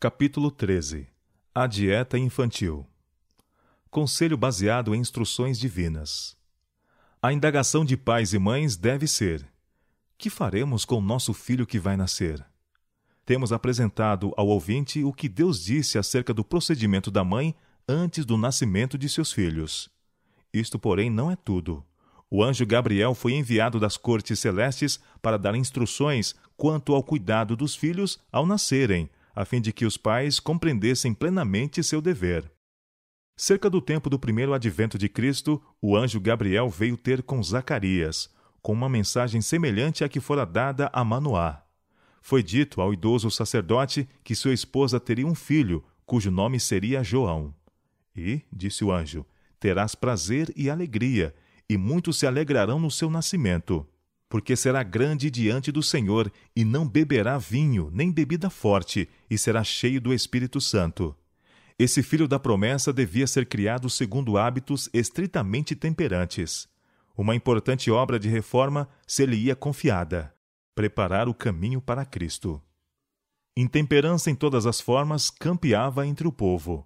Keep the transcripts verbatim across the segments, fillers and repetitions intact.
Capítulo treze. A dieta infantil. Conselho baseado em instruções divinas. A indagação de pais e mães deve ser: que faremos com o nosso filho que vai nascer? Temos apresentado ao ouvinte o que Deus disse acerca do procedimento da mãe antes do nascimento de seus filhos. Isto, porém, não é tudo. O anjo Gabriel foi enviado das cortes celestes para dar instruções quanto ao cuidado dos filhos ao nascerem, a fim de que os pais compreendessem plenamente seu dever. Cerca do tempo do primeiro advento de Cristo, o anjo Gabriel veio ter com Zacarias, com uma mensagem semelhante à que fora dada a Manoá. Foi dito ao idoso sacerdote que sua esposa teria um filho, cujo nome seria João. E, disse o anjo, terás prazer e alegria, e muitos se alegrarão no seu nascimento, porque será grande diante do Senhor, e não beberá vinho, nem bebida forte, e será cheio do Espírito Santo. Esse filho da promessa devia ser criado segundo hábitos estritamente temperantes. Uma importante obra de reforma se lhe ia confiada: preparar o caminho para Cristo. Intemperança em todas as formas campeava entre o povo.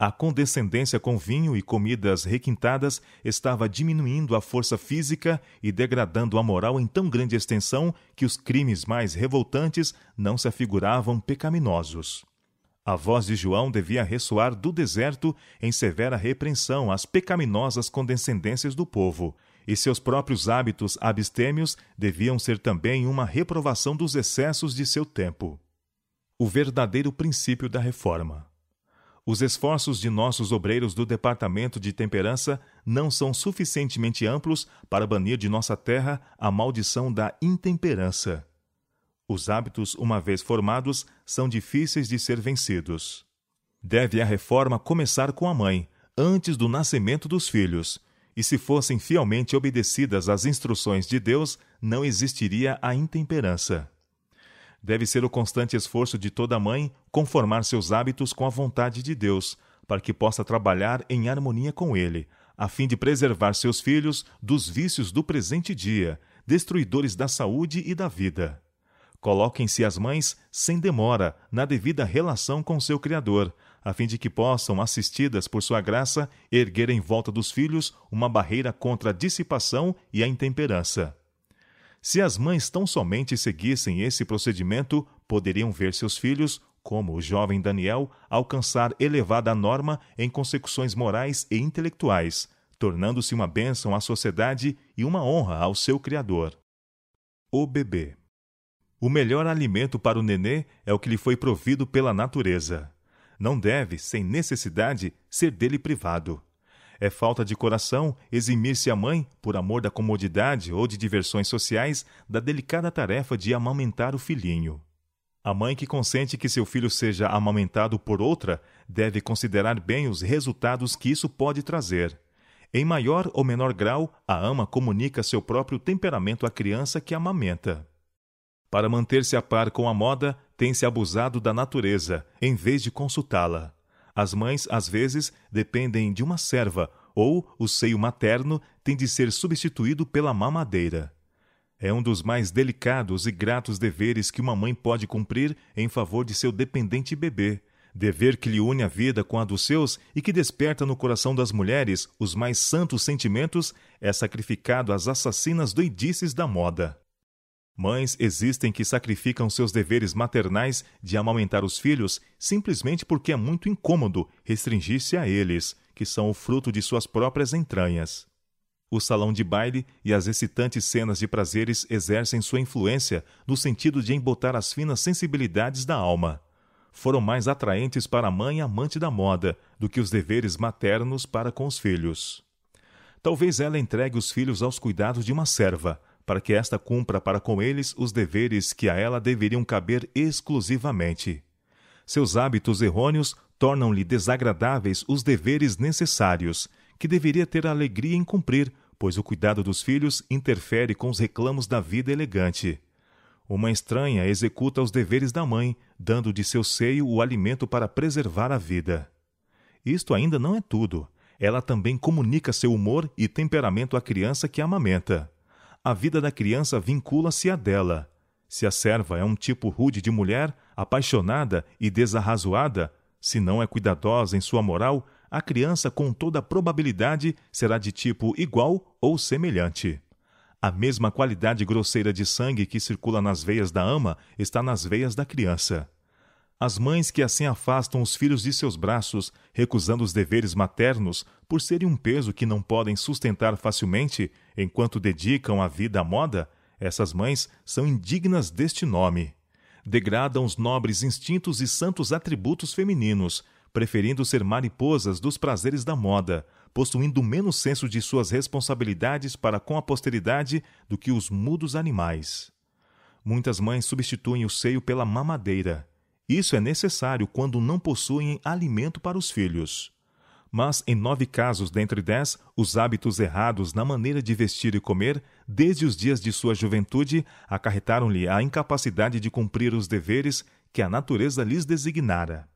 A condescendência com vinho e comidas requintadas estava diminuindo a força física e degradando a moral em tão grande extensão que os crimes mais revoltantes não se afiguravam pecaminosos. A voz de João devia ressoar do deserto em severa repreensão às pecaminosas condescendências do povo, e seus próprios hábitos abstêmios deviam ser também uma reprovação dos excessos de seu tempo. O verdadeiro princípio da reforma. Os esforços de nossos obreiros do Departamento de Temperança não são suficientemente amplos para banir de nossa terra a maldição da intemperança. Os hábitos, uma vez formados, são difíceis de ser vencidos. Deve a reforma começar com a mãe, antes do nascimento dos filhos, e se fossem fielmente obedecidas as instruções de Deus, não existiria a intemperança. Deve ser o constante esforço de toda mãe conformar seus hábitos com a vontade de Deus, para que possa trabalhar em harmonia com Ele, a fim de preservar seus filhos dos vícios do presente dia, destruidores da saúde e da vida. Coloquem-se as mães, sem demora, na devida relação com seu Criador, a fim de que possam, assistidas por sua graça, erguer em volta dos filhos uma barreira contra a dissipação e a intemperança. Se as mães tão somente seguissem esse procedimento, poderiam ver seus filhos, como o jovem Daniel, alcançar elevada norma em consecuções morais e intelectuais, tornando-se uma bênção à sociedade e uma honra ao seu Criador. O bebê. O melhor alimento para o nenê é o que lhe foi provido pela natureza. Não deve, sem necessidade, ser dele privado. É falta de coração eximir-se a mãe, por amor da comodidade ou de diversões sociais, da delicada tarefa de amamentar o filhinho. A mãe que consente que seu filho seja amamentado por outra deve considerar bem os resultados que isso pode trazer. Em maior ou menor grau, a ama comunica seu próprio temperamento à criança que amamenta. Para manter-se a par com a moda, tem-se abusado da natureza, em vez de consultá-la. As mães, às vezes, dependem de uma serva, ou o seio materno tem de ser substituído pela mamadeira. É um dos mais delicados e gratos deveres que uma mãe pode cumprir em favor de seu dependente bebê, dever que lhe une a vida com a dos seus e que desperta no coração das mulheres os mais santos sentimentos, é sacrificado às assassinas doidices da moda. Mães existem que sacrificam seus deveres maternais de amamentar os filhos simplesmente porque é muito incômodo restringir-se a eles, que são o fruto de suas próprias entranhas. O salão de baile e as excitantes cenas de prazeres exercem sua influência no sentido de embotar as finas sensibilidades da alma. Foram mais atraentes para a mãe amante da moda do que os deveres maternos para com os filhos. Talvez ela entregue os filhos aos cuidados de uma serva, para que esta cumpra para com eles os deveres que a ela deveriam caber exclusivamente. Seus hábitos errôneos tornam-lhe desagradáveis os deveres necessários, que deveria ter a alegria em cumprir, pois o cuidado dos filhos interfere com os reclamos da vida elegante. Uma estranha executa os deveres da mãe, dando de seu seio o alimento para preservar a vida. Isto ainda não é tudo. Ela também comunica seu humor e temperamento à criança que a amamenta. A vida da criança vincula-se à dela. Se a serva é um tipo rude de mulher, apaixonada e desarrazoada, se não é cuidadosa em sua moral, a criança com toda probabilidade será de tipo igual ou semelhante. A mesma qualidade grosseira de sangue que circula nas veias da ama está nas veias da criança. As mães que assim afastam os filhos de seus braços, recusando os deveres maternos por serem um peso que não podem sustentar facilmente enquanto dedicam a vida à moda, essas mães são indignas deste nome. Degradam os nobres instintos e santos atributos femininos, preferindo ser mariposas dos prazeres da moda, possuindo menos senso de suas responsabilidades para com a posteridade do que os mudos animais. Muitas mães substituem o seio pela mamadeira. Isso é necessário quando não possuem alimento para os filhos. Mas, em nove casos dentre dez, os hábitos errados na maneira de vestir e comer, desde os dias de sua juventude, acarretaram-lhe a incapacidade de cumprir os deveres que a natureza lhes designara.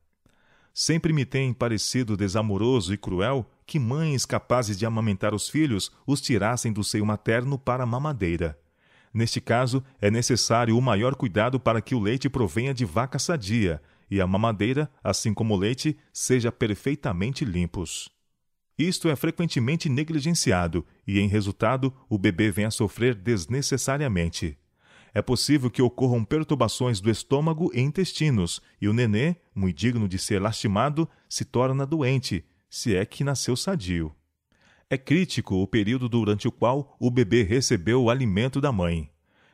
Sempre me tem parecido desamoroso e cruel que mães capazes de amamentar os filhos os tirassem do seio materno para a mamadeira. Neste caso, é necessário o maior cuidado para que o leite provenha de vaca sadia e a mamadeira, assim como o leite, seja perfeitamente limpos. Isto é frequentemente negligenciado e, em resultado, o bebê vem a sofrer desnecessariamente. É possível que ocorram perturbações do estômago e intestinos e o nenê, muito digno de ser lastimado, se torna doente, se é que nasceu sadio. É crítico o período durante o qual o bebê recebeu o alimento da mãe.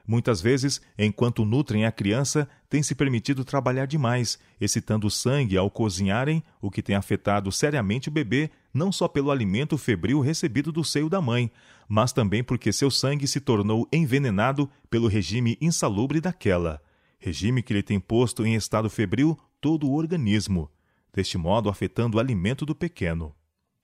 Muitas vezes, enquanto nutrem a criança, tem se permitido trabalhar demais, excitando o sangue ao cozinharem, o que tem afetado seriamente o bebê, não só pelo alimento febril recebido do seio da mãe, mas também porque seu sangue se tornou envenenado pelo regime insalubre daquela, regime que lhe tem posto em estado febril todo o organismo, deste modo afetando o alimento do pequeno.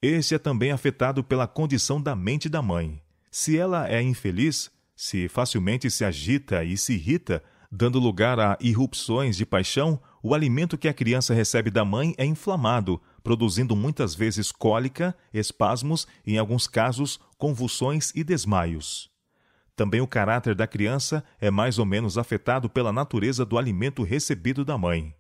Este é também afetado pela condição da mente da mãe. Se ela é infeliz, se facilmente se agita e se irrita, dando lugar a irrupções de paixão, o alimento que a criança recebe da mãe é inflamado, produzindo muitas vezes cólica, espasmos e, em alguns casos, convulsões e desmaios. Também o caráter da criança é mais ou menos afetado pela natureza do alimento recebido da mãe.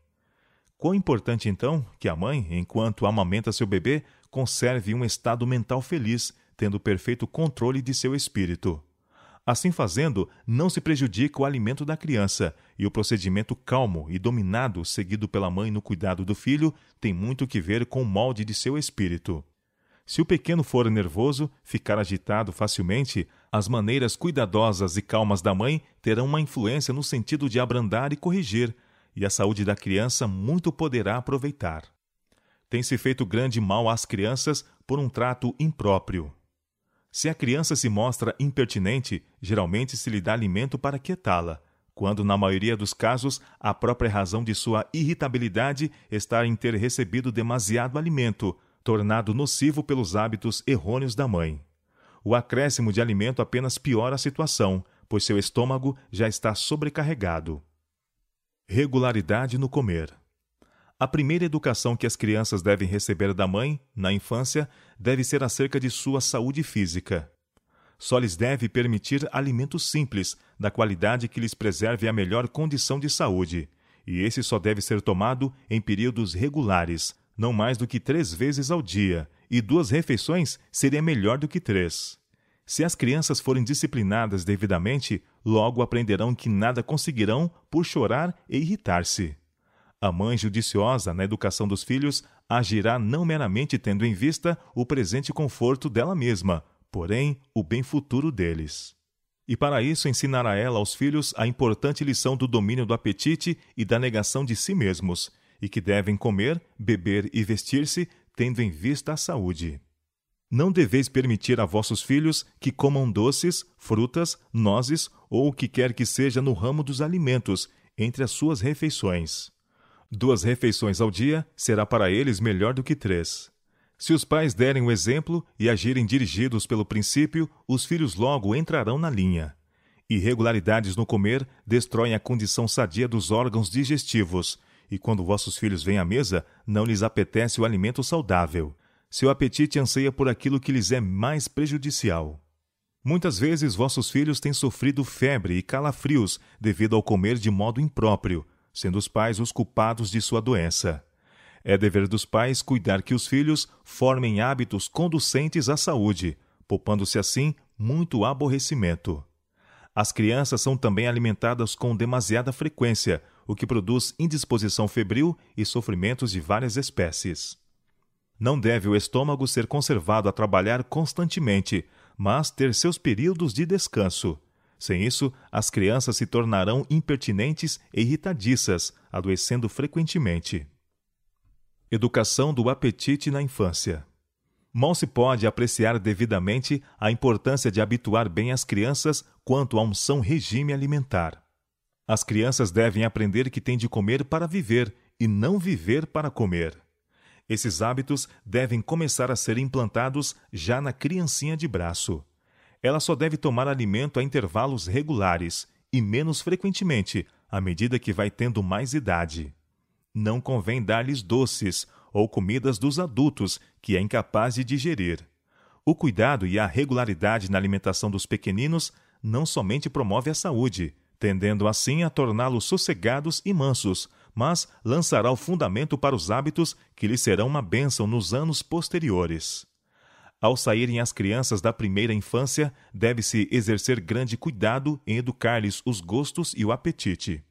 Quão importante, então, que a mãe, enquanto amamenta seu bebê, conserve um estado mental feliz, tendo perfeito controle de seu espírito. Assim fazendo, não se prejudica o alimento da criança, e o procedimento calmo e dominado seguido pela mãe no cuidado do filho tem muito que ver com o molde de seu espírito. Se o pequeno for nervoso, ficar agitado facilmente, as maneiras cuidadosas e calmas da mãe terão uma influência no sentido de abrandar e corrigir, e a saúde da criança muito poderá aproveitar. Tem-se feito grande mal às crianças por um trato impróprio. Se a criança se mostra impertinente, geralmente se lhe dá alimento para quietá-la, quando, na maioria dos casos, a própria razão de sua irritabilidade está em ter recebido demasiado alimento, tornado nocivo pelos hábitos errôneos da mãe. O acréscimo de alimento apenas piora a situação, pois seu estômago já está sobrecarregado. Regularidade no comer. A primeira educação que as crianças devem receber da mãe, na infância, deve ser acerca de sua saúde física. Só lhes deve permitir alimento simples, da qualidade que lhes preserve a melhor condição de saúde, e esse só deve ser tomado em períodos regulares, não mais do que três vezes ao dia, e duas refeições seria melhor do que três. Se as crianças forem disciplinadas devidamente, logo aprenderão que nada conseguirão por chorar e irritar-se. A mãe judiciosa na educação dos filhos agirá não meramente tendo em vista o presente conforto dela mesma, porém o bem futuro deles. E para isso ensinará ela aos filhos a importante lição do domínio do apetite e da negação de si mesmos, e que devem comer, beber e vestir-se tendo em vista a saúde. Não deveis permitir a vossos filhos que comam doces, frutas, nozes ou o que quer que seja no ramo dos alimentos, entre as suas refeições. Duas refeições ao dia será para eles melhor do que três. Se os pais derem o exemplo e agirem dirigidos pelo princípio, os filhos logo entrarão na linha. Irregularidades no comer destroem a condição sadia dos órgãos digestivos, e quando vossos filhos vêm à mesa, não lhes apetece o alimento saudável. Seu apetite anseia por aquilo que lhes é mais prejudicial. Muitas vezes vossos filhos têm sofrido febre e calafrios devido ao comer de modo impróprio, sendo os pais os culpados de sua doença. É dever dos pais cuidar que os filhos formem hábitos conducentes à saúde, poupando-se assim muito aborrecimento. As crianças são também alimentadas com demasiada frequência, o que produz indisposição febril e sofrimentos de várias espécies. Não deve o estômago ser conservado a trabalhar constantemente, mas ter seus períodos de descanso. Sem isso, as crianças se tornarão impertinentes e irritadiças, adoecendo frequentemente. Educação do apetite na infância. Mal se pode apreciar devidamente a importância de habituar bem as crianças quanto a um são regime alimentar. As crianças devem aprender que têm de comer para viver e não viver para comer. Esses hábitos devem começar a ser implantados já na criancinha de braço. Ela só deve tomar alimento a intervalos regulares e menos frequentemente, à medida que vai tendo mais idade. Não convém dar-lhes doces ou comidas dos adultos, que é incapaz de digerir. O cuidado e a regularidade na alimentação dos pequeninos não somente promove a saúde, tendendo assim a torná-los sossegados e mansos, mas lançará o fundamento para os hábitos que lhes serão uma bênção nos anos posteriores. Ao saírem as crianças da primeira infância, deve-se exercer grande cuidado em educar-lhes os gostos e o apetite.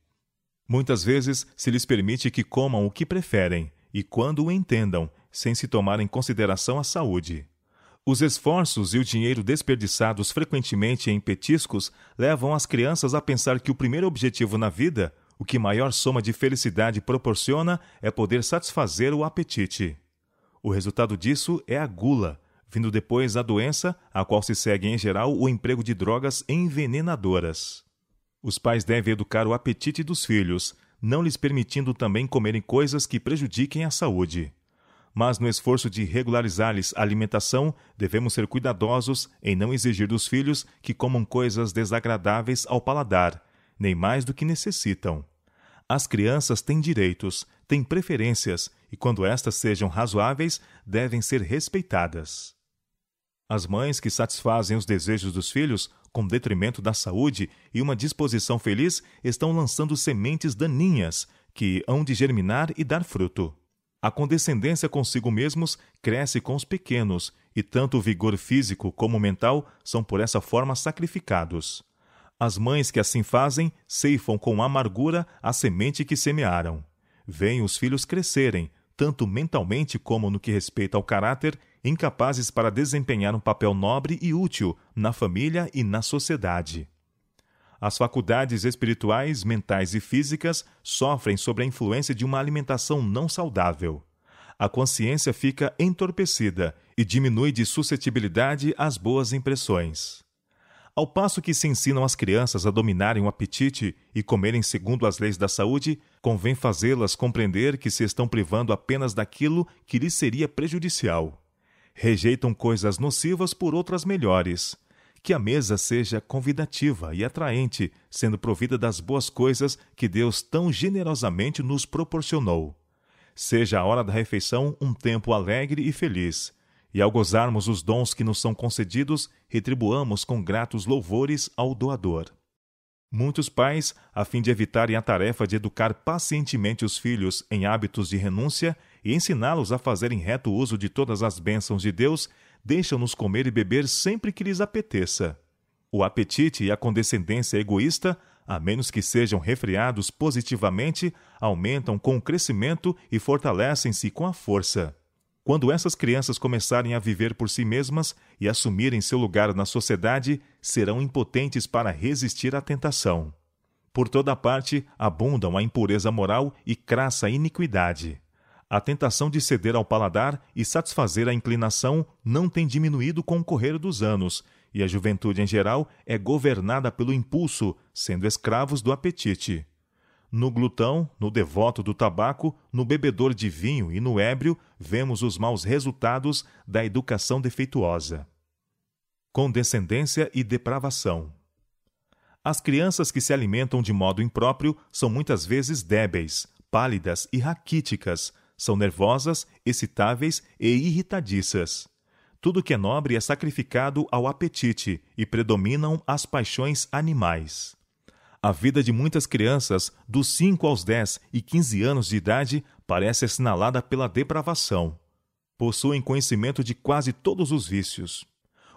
Muitas vezes se lhes permite que comam o que preferem e quando o entendam, sem se tomar em consideração a saúde. Os esforços e o dinheiro desperdiçados frequentemente em petiscos levam as crianças a pensar que o primeiro objetivo na vida, o que maior soma de felicidade proporciona, é poder satisfazer o apetite. O resultado disso é a gula, vindo depois a doença, a qual se segue em geral o emprego de drogas envenenadoras. Os pais devem educar o apetite dos filhos, não lhes permitindo também comerem coisas que prejudiquem a saúde. Mas no esforço de regularizar-lhes a alimentação, devemos ser cuidadosos em não exigir dos filhos que comam coisas desagradáveis ao paladar, nem mais do que necessitam. As crianças têm direitos, têm preferências, e quando estas sejam razoáveis, devem ser respeitadas. As mães que satisfazem os desejos dos filhos, com detrimento da saúde e uma disposição feliz, estão lançando sementes daninhas, que hão de germinar e dar fruto. A condescendência consigo mesmos cresce com os pequenos, e tanto o vigor físico como mental são por essa forma sacrificados. As mães que assim fazem ceifam com amargura a semente que semearam. Vêem os filhos crescerem, tanto mentalmente como no que respeita ao caráter, incapazes para desempenhar um papel nobre e útil na família e na sociedade. As faculdades espirituais, mentais e físicas sofrem sob a influência de uma alimentação não saudável. A consciência fica entorpecida e diminui de suscetibilidade às boas impressões. Ao passo que se ensinam as crianças a dominarem o apetite e comerem segundo as leis da saúde, convém fazê-las compreender que se estão privando apenas daquilo que lhes seria prejudicial. Rejeitam coisas nocivas por outras melhores. Que a mesa seja convidativa e atraente, sendo provida das boas coisas que Deus tão generosamente nos proporcionou. Seja a hora da refeição um tempo alegre e feliz, e ao gozarmos os dons que nos são concedidos, retribuamos com gratos louvores ao doador. Muitos pais, a fim de evitarem a tarefa de educar pacientemente os filhos em hábitos de renúncia e ensiná-los a fazerem reto uso de todas as bênçãos de Deus, deixam-nos comer e beber sempre que lhes apeteça. O apetite e a condescendência egoísta, a menos que sejam refreados positivamente, aumentam com o crescimento e fortalecem-se com a força. Quando essas crianças começarem a viver por si mesmas e assumirem seu lugar na sociedade, serão impotentes para resistir à tentação. Por toda parte, abundam a impureza moral e crassa iniquidade. A tentação de ceder ao paladar e satisfazer a inclinação não tem diminuído com o correr dos anos, e a juventude em geral é governada pelo impulso, sendo escravos do apetite. No glutão, no devoto do tabaco, no bebedor de vinho e no ébrio, vemos os maus resultados da educação defeituosa. Condescendência e depravação. As crianças que se alimentam de modo impróprio são muitas vezes débeis, pálidas e raquíticas, são nervosas, excitáveis e irritadiças. Tudo que é nobre é sacrificado ao apetite e predominam as paixões animais. A vida de muitas crianças dos cinco aos dez e quinze anos de idade parece assinalada pela depravação. Possuem conhecimento de quase todos os vícios.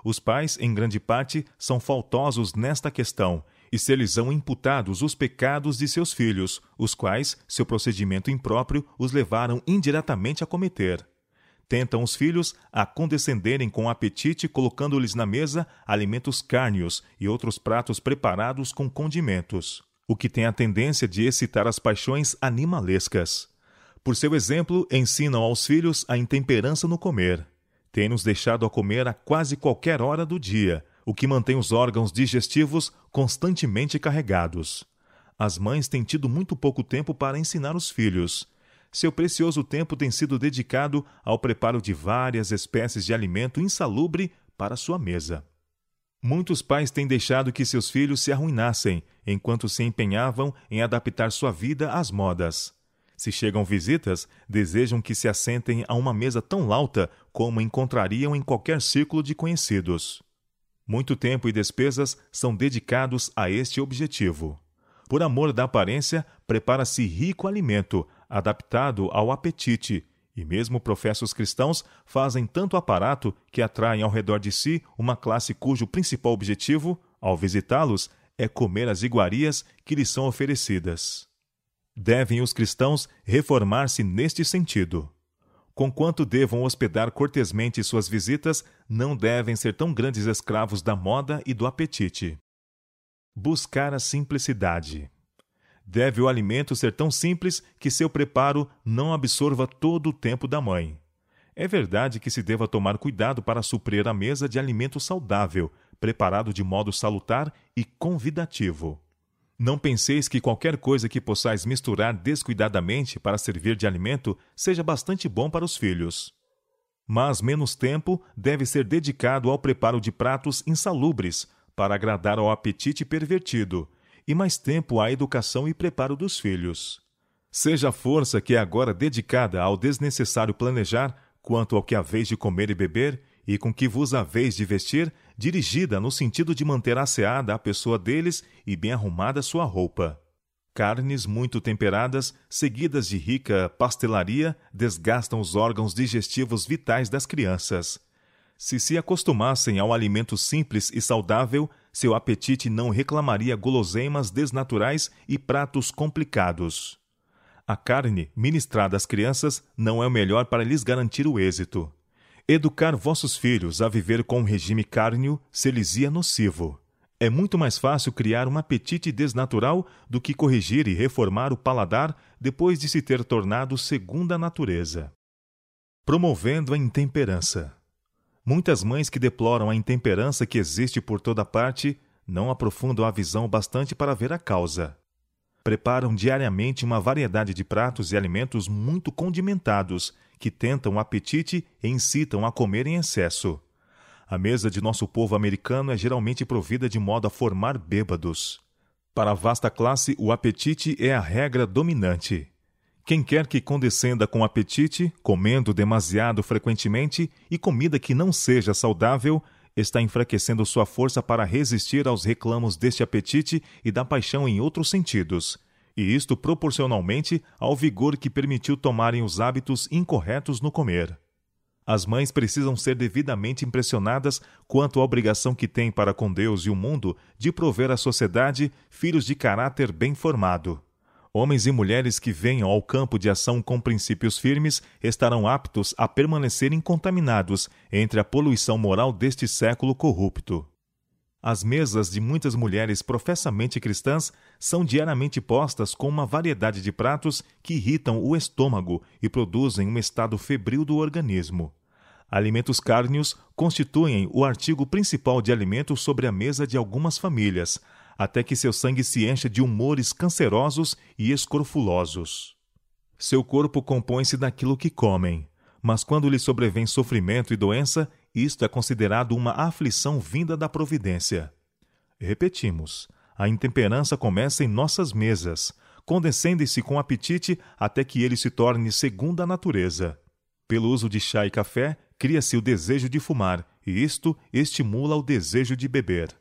Os pais, em grande parte, são faltosos nesta questão, e se lhes são imputados os pecados de seus filhos, os quais seu procedimento impróprio os levaram indiretamente a cometer. Tentam os filhos a condescenderem com o apetite, colocando-lhes na mesa alimentos cárneos e outros pratos preparados com condimentos, o que tem a tendência de excitar as paixões animalescas. Por seu exemplo, ensinam aos filhos a intemperança no comer. Tem-nos deixado a comer a quase qualquer hora do dia, o que mantém os órgãos digestivos constantemente carregados. As mães têm tido muito pouco tempo para ensinar os filhos. Seu precioso tempo tem sido dedicado ao preparo de várias espécies de alimento insalubre para sua mesa. Muitos pais têm deixado que seus filhos se arruinassem, enquanto se empenhavam em adaptar sua vida às modas. Se chegam visitas, desejam que se assentem a uma mesa tão lauta como encontrariam em qualquer círculo de conhecidos. Muito tempo e despesas são dedicados a este objetivo. Por amor da aparência, prepara-se rico alimento, adaptado ao apetite, e mesmo professos cristãos fazem tanto aparato que atraem ao redor de si uma classe cujo principal objetivo, ao visitá-los, é comer as iguarias que lhes são oferecidas. Devem os cristãos reformar-se neste sentido. Conquanto devam hospedar cortesmente suas visitas, não devem ser tão grandes escravos da moda e do apetite. Buscar a simplicidade. Deve o alimento ser tão simples que seu preparo não absorva todo o tempo da mãe. É verdade que se deva tomar cuidado para suprir a mesa de alimento saudável, preparado de modo salutar e convidativo. Não penseis que qualquer coisa que possais misturar descuidadamente para servir de alimento seja bastante bom para os filhos. Mas menos tempo deve ser dedicado ao preparo de pratos insalubres para agradar ao apetite pervertido, e mais tempo à educação e preparo dos filhos. Seja a força que é agora dedicada ao desnecessário planejar quanto ao que haveis de comer e beber, e com que vos haveis de vestir, dirigida no sentido de manter asseada a pessoa deles e bem arrumada sua roupa. Carnes muito temperadas, seguidas de rica pastelaria, desgastam os órgãos digestivos vitais das crianças. Se se acostumassem ao alimento simples e saudável, seu apetite não reclamaria guloseimas desnaturais e pratos complicados. A carne ministrada às crianças não é o melhor para lhes garantir o êxito. Educar vossos filhos a viver com um regime cárneo se-lhes-ia nocivo. É muito mais fácil criar um apetite desnatural do que corrigir e reformar o paladar depois de se ter tornado segunda natureza. Promovendo a intemperança. Muitas mães que deploram a intemperança que existe por toda parte não aprofundam a visão bastante para ver a causa. Preparam diariamente uma variedade de pratos e alimentos muito condimentados, que tentam o apetite e incitam a comer em excesso. A mesa de nosso povo americano é geralmente provida de modo a formar bêbados. Para a vasta classe, o apetite é a regra dominante. Quem quer que condescenda com apetite, comendo demasiado frequentemente e comida que não seja saudável, está enfraquecendo sua força para resistir aos reclamos deste apetite e da paixão em outros sentidos, e isto proporcionalmente ao vigor que permitiu tomarem os hábitos incorretos no comer. As mães precisam ser devidamente impressionadas quanto à obrigação que têm para com Deus e o mundo de prover à sociedade filhos de caráter bem formado. Homens e mulheres que venham ao campo de ação com princípios firmes estarão aptos a permanecerem contaminados entre a poluição moral deste século corrupto. As mesas de muitas mulheres professamente cristãs são diariamente postas com uma variedade de pratos que irritam o estômago e produzem um estado febril do organismo. Alimentos cárneos constituem o artigo principal de alimento sobre a mesa de algumas famílias, até que seu sangue se encha de humores cancerosos e escrofulosos. Seu corpo compõe-se daquilo que comem, mas quando lhe sobrevém sofrimento e doença, isto é considerado uma aflição vinda da providência. Repetimos, a intemperança começa em nossas mesas, condescende-se com apetite até que ele se torne segunda natureza. Pelo uso de chá e café, cria-se o desejo de fumar, e isto estimula o desejo de beber.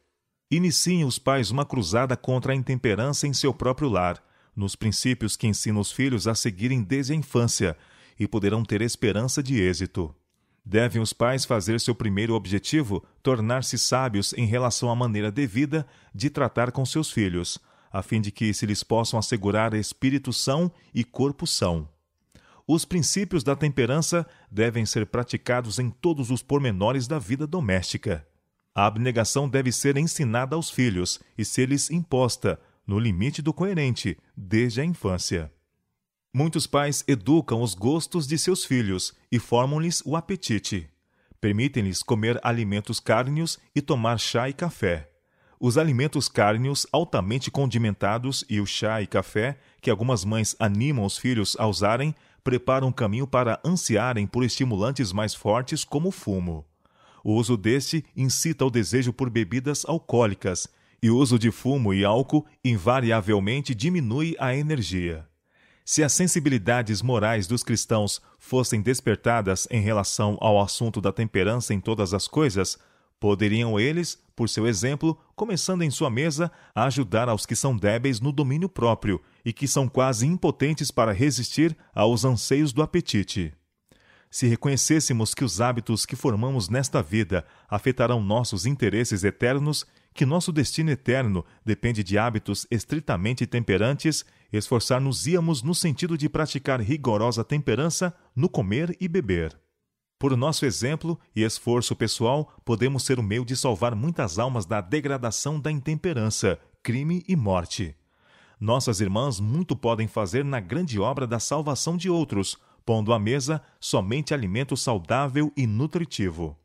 Iniciem os pais uma cruzada contra a intemperança em seu próprio lar, nos princípios que ensinam os filhos a seguirem desde a infância, e poderão ter esperança de êxito. Devem os pais fazer seu primeiro objetivo, tornar-se sábios em relação à maneira devida de tratar com seus filhos, a fim de que se lhes possam assegurar espírito são e corpo são. Os princípios da temperança devem ser praticados em todos os pormenores da vida doméstica. A abnegação deve ser ensinada aos filhos e ser-lhes imposta, no limite do coerente, desde a infância. Muitos pais educam os gostos de seus filhos e formam-lhes o apetite. Permitem-lhes comer alimentos cárneos e tomar chá e café. Os alimentos cárneos altamente condimentados e o chá e café, que algumas mães animam os filhos a usarem, preparam o caminho para ansiarem por estimulantes mais fortes como o fumo. O uso deste incita o desejo por bebidas alcoólicas, e o uso de fumo e álcool invariavelmente diminui a energia. Se as sensibilidades morais dos cristãos fossem despertadas em relação ao assunto da temperança em todas as coisas, poderiam eles, por seu exemplo, começando em sua mesa, ajudar aos que são débeis no domínio próprio e que são quase impotentes para resistir aos anseios do apetite. Se reconhecêssemos que os hábitos que formamos nesta vida afetarão nossos interesses eternos, que nosso destino eterno depende de hábitos estritamente temperantes, esforçar-nos-íamos no sentido de praticar rigorosa temperança no comer e beber. Por nosso exemplo e esforço pessoal, podemos ser o meio de salvar muitas almas da degradação da intemperança, crime e morte. Nossas irmãs muito podem fazer na grande obra da salvação de outros, pondo à mesa somente alimento saudável e nutritivo.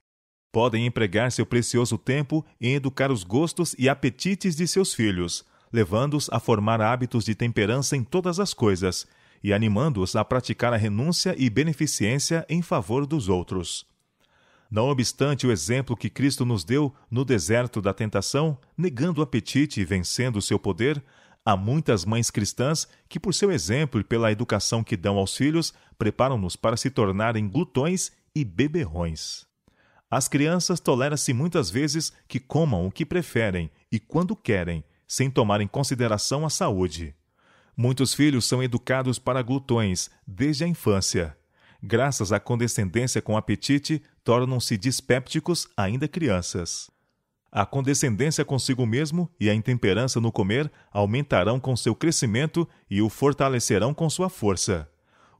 Podem empregar seu precioso tempo em educar os gostos e apetites de seus filhos, levando-os a formar hábitos de temperança em todas as coisas e animando-os a praticar a renúncia e beneficência em favor dos outros. Não obstante o exemplo que Cristo nos deu no deserto da tentação, negando o apetite e vencendo o seu poder, há muitas mães cristãs que, por seu exemplo e pela educação que dão aos filhos, preparam-nos para se tornarem glutões e beberrões. As crianças toleram-se muitas vezes que comam o que preferem e quando querem, sem tomar em consideração a saúde. Muitos filhos são educados para glutões desde a infância. Graças à condescendência com o apetite, tornam-se dispépticos ainda crianças. A condescendência consigo mesmo e a intemperança no comer aumentarão com seu crescimento e o fortalecerão com sua força.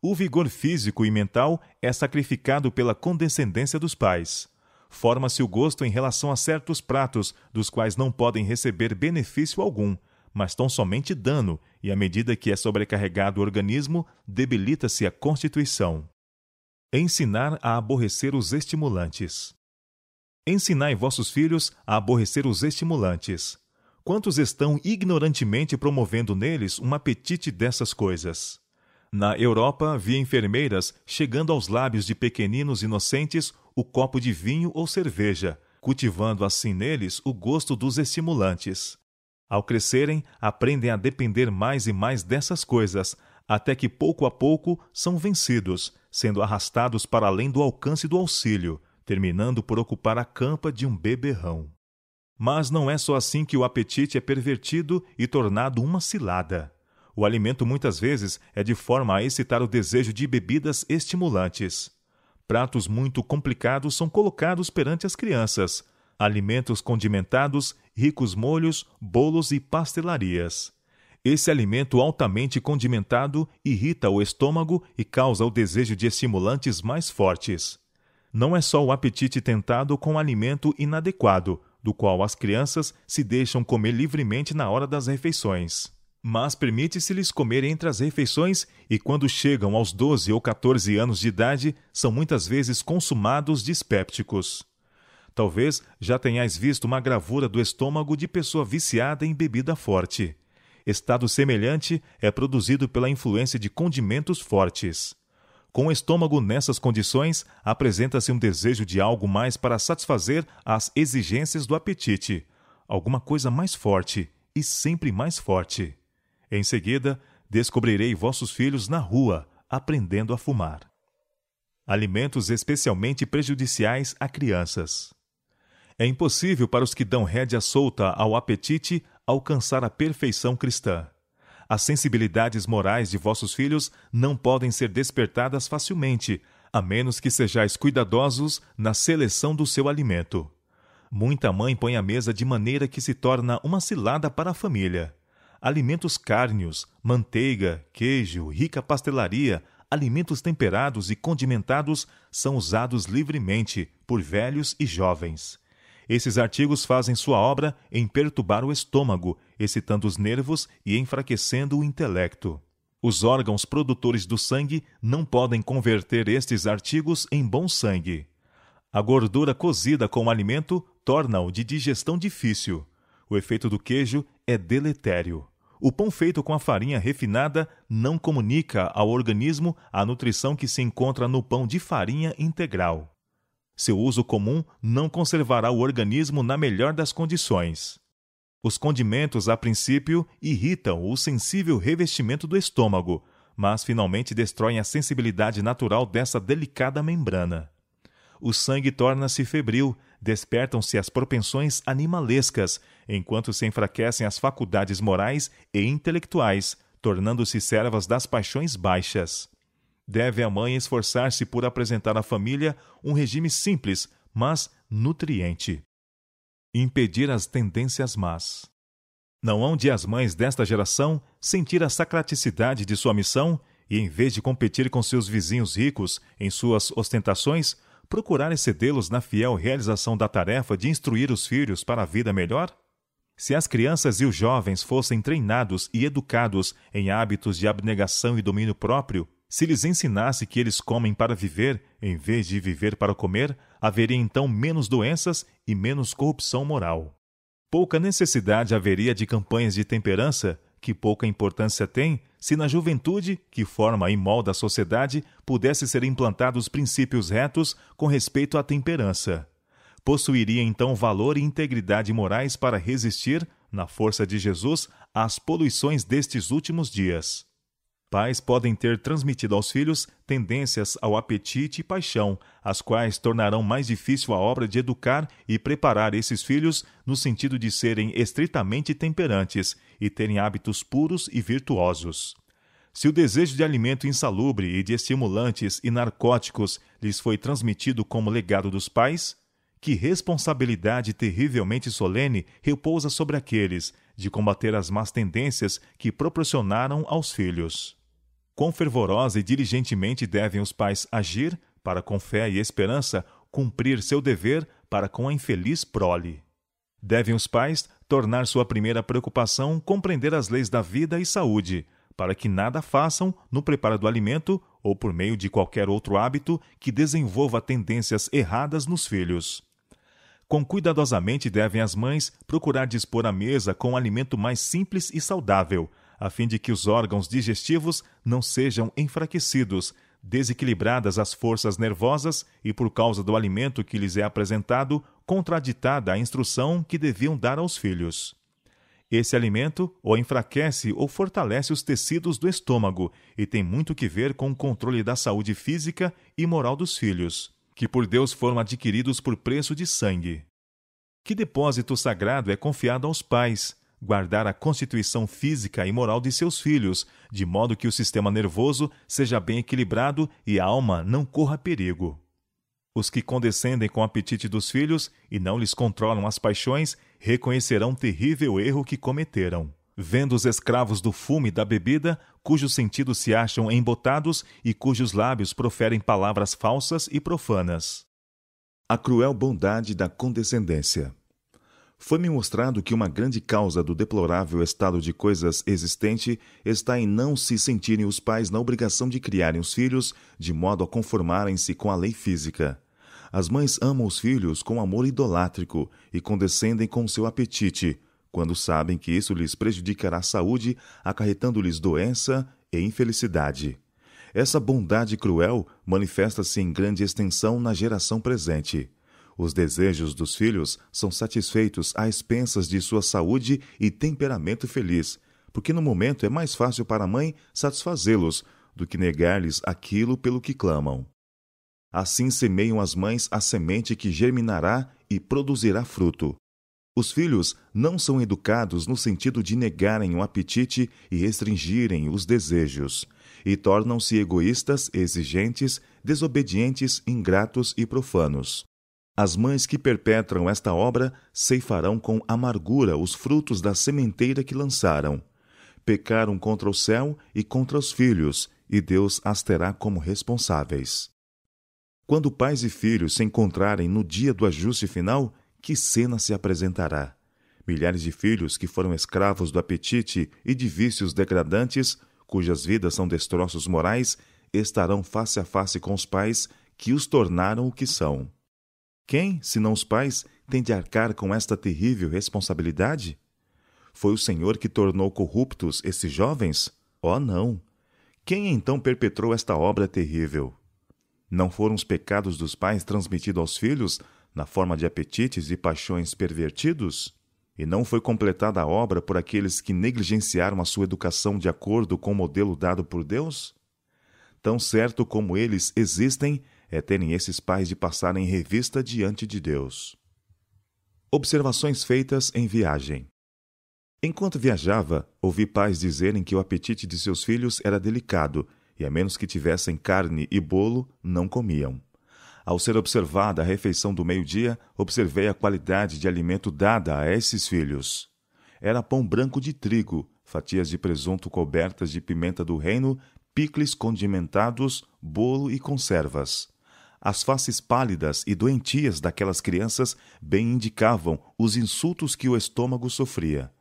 O vigor físico e mental é sacrificado pela condescendência dos pais. Forma-se o gosto em relação a certos pratos, dos quais não podem receber benefício algum, mas tão somente dano, e à medida que é sobrecarregado o organismo, debilita-se a constituição. Ensinar a aborrecer os estimulantes. Ensinai vossos filhos a aborrecer os estimulantes. Quantos estão ignorantemente promovendo neles um apetite dessas coisas? Na Europa, vi enfermeiras chegando aos lábios de pequeninos inocentes o copo de vinho ou cerveja, cultivando assim neles o gosto dos estimulantes. Ao crescerem, aprendem a depender mais e mais dessas coisas, até que pouco a pouco são vencidos, sendo arrastados para além do alcance do auxílio, terminando por ocupar a campa de um beberrão. Mas não é só assim que o apetite é pervertido e tornado uma cilada. O alimento muitas vezes é de forma a excitar o desejo de bebidas estimulantes. Pratos muito complicados são colocados perante as crianças, alimentos condimentados, ricos molhos, bolos e pastelarias. Esse alimento altamente condimentado irrita o estômago e causa o desejo de estimulantes mais fortes. Não é só o apetite tentado com alimento inadequado, do qual as crianças se deixam comer livremente na hora das refeições. Mas permite-se-lhes comer entre as refeições e, quando chegam aos doze ou catorze anos de idade, são muitas vezes consumados dispépticos. Talvez já tenhais visto uma gravura do estômago de pessoa viciada em bebida forte. Estado semelhante é produzido pela influência de condimentos fortes. Com o estômago nessas condições, apresenta-se um desejo de algo mais para satisfazer as exigências do apetite, alguma coisa mais forte e sempre mais forte. Em seguida, descobrirei vossos filhos na rua, aprendendo a fumar. Alimentos especialmente prejudiciais a crianças. É impossível para os que dão rédea solta ao apetite alcançar a perfeição cristã. As sensibilidades morais de vossos filhos não podem ser despertadas facilmente, a menos que sejais cuidadosos na seleção do seu alimento. Muita mãe põe à mesa de maneira que se torna uma cilada para a família. Alimentos cárneos, manteiga, queijo, rica pastelaria, alimentos temperados e condimentados são usados livremente por velhos e jovens. Esses artigos fazem sua obra em perturbar o estômago, excitando os nervos e enfraquecendo o intelecto. Os órgãos produtores do sangue não podem converter estes artigos em bom sangue. A gordura cozida com o alimento torna-o de digestão difícil. O efeito do queijo é deletério. O pão feito com a farinha refinada não comunica ao organismo a nutrição que se encontra no pão de farinha integral. Seu uso comum não conservará o organismo na melhor das condições. Os condimentos, a princípio, irritam o sensível revestimento do estômago, mas finalmente destroem a sensibilidade natural dessa delicada membrana. O sangue torna-se febril, despertam-se as propensões animalescas, enquanto se enfraquecem as faculdades morais e intelectuais, tornando-se servas das paixões baixas. Deve a mãe esforçar-se por apresentar à família um regime simples, mas nutriente. Impedir as tendências más. Não hão de as mães desta geração sentir a sacraticidade de sua missão e, em vez de competir com seus vizinhos ricos em suas ostentações, procurar excedê-los na fiel realização da tarefa de instruir os filhos para a vida melhor? Se as crianças e os jovens fossem treinados e educados em hábitos de abnegação e domínio próprio, se lhes ensinasse que eles comem para viver, em vez de viver para comer, haveria então menos doenças e menos corrupção moral. Pouca necessidade haveria de campanhas de temperança, que pouca importância tem, se na juventude, que forma e molda a sociedade, pudesse ser implantados princípios retos com respeito à temperança. Possuiria então valor e integridade morais para resistir, na força de Jesus, às poluições destes últimos dias. Pais podem ter transmitido aos filhos tendências ao apetite e paixão, as quais tornarão mais difícil a obra de educar e preparar esses filhos no sentido de serem estritamente temperantes e terem hábitos puros e virtuosos. Se o desejo de alimento insalubre e de estimulantes e narcóticos lhes foi transmitido como legado dos pais, que responsabilidade terrivelmente solene repousa sobre aqueles de combater as más tendências que proporcionaram aos filhos. Quão fervorosa e diligentemente devem os pais agir para, com fé e esperança, cumprir seu dever para com a infeliz prole. Devem os pais tornar sua primeira preocupação compreender as leis da vida e saúde, para que nada façam no preparo do alimento ou por meio de qualquer outro hábito que desenvolva tendências erradas nos filhos. Quão cuidadosamente devem as mães procurar dispor a mesa com um alimento mais simples e saudável, a fim de que os órgãos digestivos não sejam enfraquecidos, desequilibradas as forças nervosas e, por causa do alimento que lhes é apresentado, contraditada a instrução que deviam dar aos filhos. Esse alimento ou enfraquece ou fortalece os tecidos do estômago e tem muito que ver com o controle da saúde física e moral dos filhos, que por Deus foram adquiridos por preço de sangue. Que depósito sagrado é confiado aos pais? Guardar a constituição física e moral de seus filhos, de modo que o sistema nervoso seja bem equilibrado e a alma não corra perigo. Os que condescendem com o apetite dos filhos e não lhes controlam as paixões reconhecerão o terrível erro que cometeram, vendo os escravos do fumo e da bebida, cujos sentidos se acham embotados e cujos lábios proferem palavras falsas e profanas. A cruel bondade da condescendência. Foi-me mostrado que uma grande causa do deplorável estado de coisas existente está em não se sentirem os pais na obrigação de criarem os filhos de modo a conformarem-se com a lei física. As mães amam os filhos com amor idolátrico e condescendem com seu apetite, quando sabem que isso lhes prejudicará a saúde, acarretando-lhes doença e infelicidade. Essa bondade cruel manifesta-se em grande extensão na geração presente. Os desejos dos filhos são satisfeitos à expensas de sua saúde e temperamento feliz, porque no momento é mais fácil para a mãe satisfazê-los do que negar-lhes aquilo pelo que clamam. Assim semeiam as mães a semente que germinará e produzirá fruto. Os filhos não são educados no sentido de negarem o apetite e restringirem os desejos, e tornam-se egoístas, exigentes, desobedientes, ingratos e profanos. As mães que perpetram esta obra ceifarão com amargura os frutos da sementeira que lançaram. Pecaram contra o céu e contra os filhos, e Deus as terá como responsáveis. Quando pais e filhos se encontrarem no dia do ajuste final, que cena se apresentará? Milhares de filhos que foram escravos do apetite e de vícios degradantes, cujas vidas são destroços morais, estarão face a face com os pais que os tornaram o que são. Quem, senão os pais, tem de arcar com esta terrível responsabilidade? Foi o Senhor que tornou corruptos esses jovens? Oh, não! Quem então perpetrou esta obra terrível? Não foram os pecados dos pais transmitidos aos filhos, na forma de apetites e paixões pervertidos? E não foi completada a obra por aqueles que negligenciaram a sua educação de acordo com o modelo dado por Deus? Tão certo como eles existem, é terem esses pais de passarem revista diante de Deus. Observações feitas em viagem. Enquanto viajava, ouvi pais dizerem que o apetite de seus filhos era delicado, e a menos que tivessem carne e bolo, não comiam. Ao ser observada a refeição do meio-dia, observei a qualidade de alimento dada a esses filhos. Era pão branco de trigo, fatias de presunto cobertas de pimenta do reino, picles condimentados, bolo e conservas. As faces pálidas e doentias daquelas crianças bem indicavam os insultos que o estômago sofria.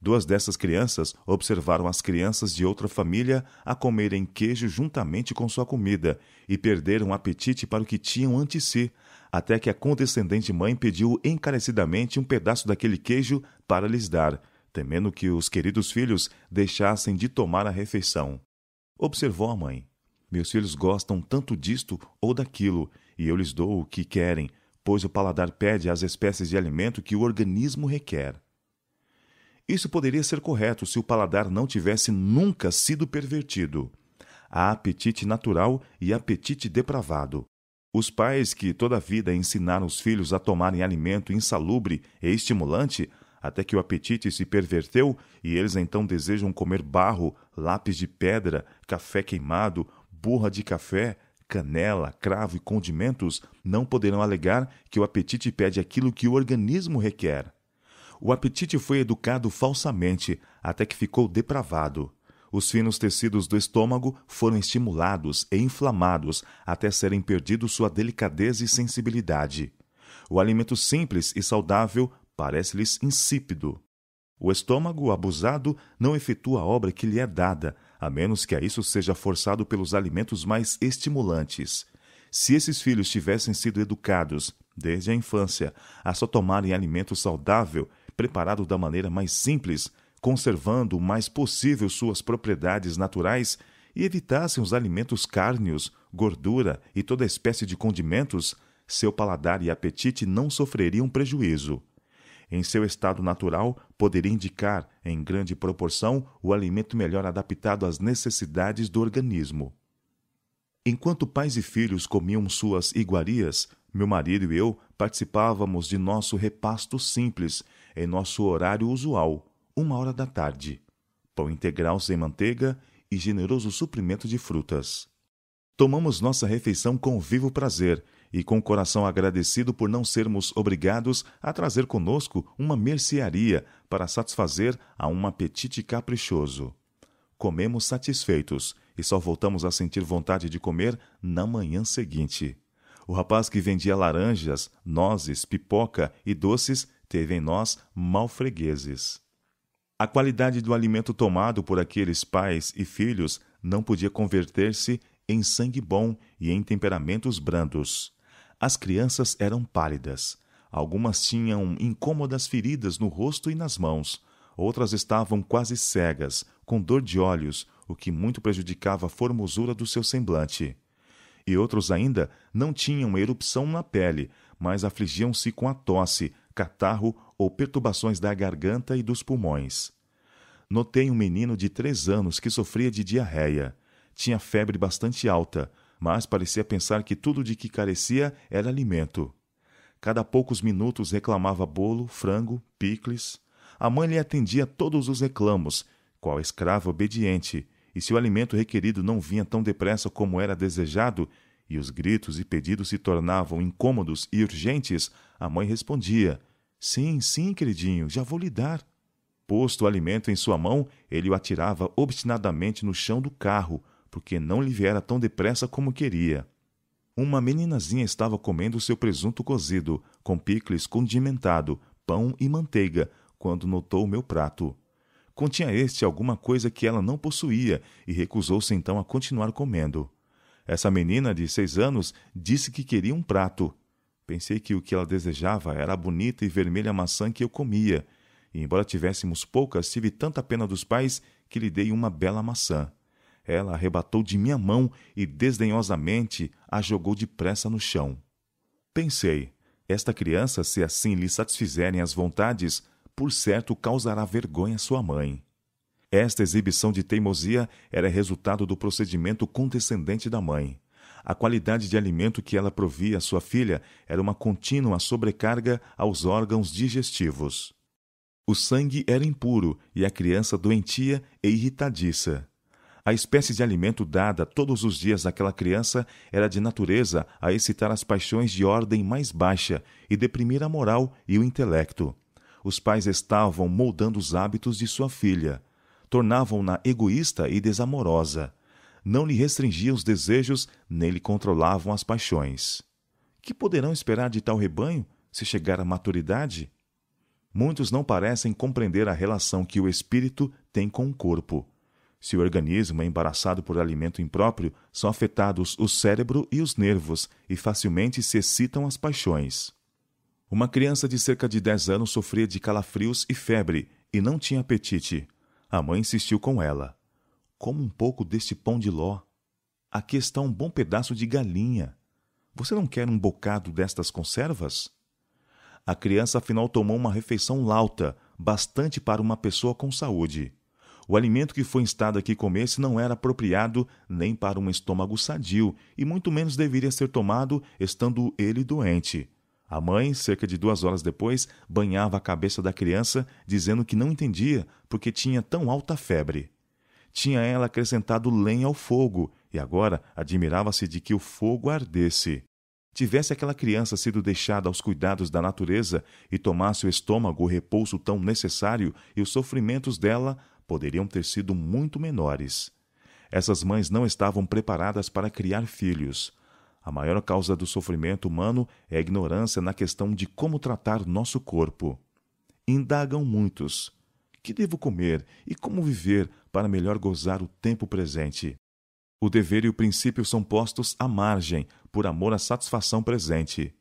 Duas dessas crianças observaram as crianças de outra família a comerem queijo juntamente com sua comida e perderam o apetite para o que tinham ante si, até que a condescendente mãe pediu encarecidamente um pedaço daquele queijo para lhes dar, temendo que os queridos filhos deixassem de tomar a refeição. Observou a mãe: meus filhos gostam tanto disto ou daquilo, e eu lhes dou o que querem, pois o paladar pede as espécies de alimento que o organismo requer. Isso poderia ser correto se o paladar não tivesse nunca sido pervertido. Há apetite natural e apetite depravado. Os pais que toda a vida ensinaram os filhos a tomarem alimento insalubre e estimulante, até que o apetite se perverteu e eles então desejam comer barro, lápis de pedra, café queimado, borra de café, canela, cravo e condimentos, não poderão alegar que o apetite pede aquilo que o organismo requer. O apetite foi educado falsamente, até que ficou depravado. Os finos tecidos do estômago foram estimulados e inflamados até serem perdidos sua delicadeza e sensibilidade. O alimento simples e saudável parece-lhes insípido. O estômago abusado não efetua a obra que lhe é dada, a menos que a isso seja forçado pelos alimentos mais estimulantes. Se esses filhos tivessem sido educados, desde a infância, a só tomarem alimento saudável, preparado da maneira mais simples, conservando o mais possível suas propriedades naturais, e evitassem os alimentos cárneos, gordura e toda espécie de condimentos, seu paladar e apetite não sofreriam prejuízo. Em seu estado natural, poderia indicar, em grande proporção, o alimento melhor adaptado às necessidades do organismo. Enquanto pais e filhos comiam suas iguarias, meu marido e eu participávamos de nosso repasto simples, em nosso horário usual, uma hora da tarde. Pão integral sem manteiga e generoso suprimento de frutas. Tomamos nossa refeição com vivo prazer e com o coração agradecido por não sermos obrigados a trazer conosco uma mercearia para satisfazer a um apetite caprichoso. Comemos satisfeitos e só voltamos a sentir vontade de comer na manhã seguinte. O rapaz que vendia laranjas, nozes, pipoca e doces teve em nós malfregueses. A qualidade do alimento tomado por aqueles pais e filhos não podia converter-se em sangue bom e em temperamentos brandos. As crianças eram pálidas. Algumas tinham incômodas feridas no rosto e nas mãos. Outras estavam quase cegas, com dor de olhos, o que muito prejudicava a formosura do seu semblante. E outros ainda não tinham erupção na pele, mas afligiam-se com a tosse, catarro ou perturbações da garganta e dos pulmões. Notei um menino de três anos que sofria de diarreia. Tinha febre bastante alta, mas parecia pensar que tudo de que carecia era alimento. Cada poucos minutos reclamava bolo, frango, picles. A mãe lhe atendia todos os reclamos, qual escrava obediente, e se o alimento requerido não vinha tão depressa como era desejado, e os gritos e pedidos se tornavam incômodos e urgentes, a mãe respondia: sim, sim, queridinho, já vou lhe dar. Posto o alimento em sua mão, ele o atirava obstinadamente no chão do carro, porque não lhe viera tão depressa como queria. Uma meninazinha estava comendo seu presunto cozido, com picles condimentado, pão e manteiga, quando notou o meu prato. Continha este alguma coisa que ela não possuía e recusou-se então a continuar comendo. Essa menina de seis anos disse que queria um prato. Pensei que o que ela desejava era a bonita e vermelha maçã que eu comia, e embora tivéssemos poucas, tive tanta pena dos pais que lhe dei uma bela maçã. Ela arrebatou de minha mão e, desdenhosamente, a jogou depressa no chão. Pensei, esta criança, se assim lhe satisfizerem as vontades, por certo causará vergonha à sua mãe. Esta exibição de teimosia era resultado do procedimento condescendente da mãe. A qualidade de alimento que ela provia à sua filha era uma contínua sobrecarga aos órgãos digestivos. O sangue era impuro e a criança doentia e irritadiça. A espécie de alimento dada todos os dias àquela criança era de natureza a excitar as paixões de ordem mais baixa e deprimir a moral e o intelecto. Os pais estavam moldando os hábitos de sua filha. Tornavam-na egoísta e desamorosa. Não lhe restringiam os desejos, nem lhe controlavam as paixões. Que poderão esperar de tal rebanho se chegar à maturidade? Muitos não parecem compreender a relação que o espírito tem com o corpo. Se o organismo é embaraçado por alimento impróprio, são afetados o cérebro e os nervos e facilmente se excitam as paixões. Uma criança de cerca de dez anos sofria de calafrios e febre e não tinha apetite. A mãe insistiu com ela. Coma um pouco deste pão de ló. Aqui está um bom pedaço de galinha. Você não quer um bocado destas conservas? A criança afinal tomou uma refeição lauta, bastante para uma pessoa com saúde. O alimento que foi instado a que comesse não era apropriado nem para um estômago sadio e muito menos deveria ser tomado estando ele doente. A mãe, cerca de duas horas depois, banhava a cabeça da criança, dizendo que não entendia porque tinha tão alta febre. Tinha ela acrescentado lenha ao fogo e agora admirava-se de que o fogo ardesse. Tivesse aquela criança sido deixada aos cuidados da natureza e tomasse o estômago o repouso tão necessário e os sofrimentos dela poderiam ter sido muito menores. Essas mães não estavam preparadas para criar filhos. A maior causa do sofrimento humano é a ignorância na questão de como tratar nosso corpo. Indagam muitos: que devo comer e como viver para melhor gozar o tempo presente? O dever e o princípio são postos à margem por amor à satisfação presente.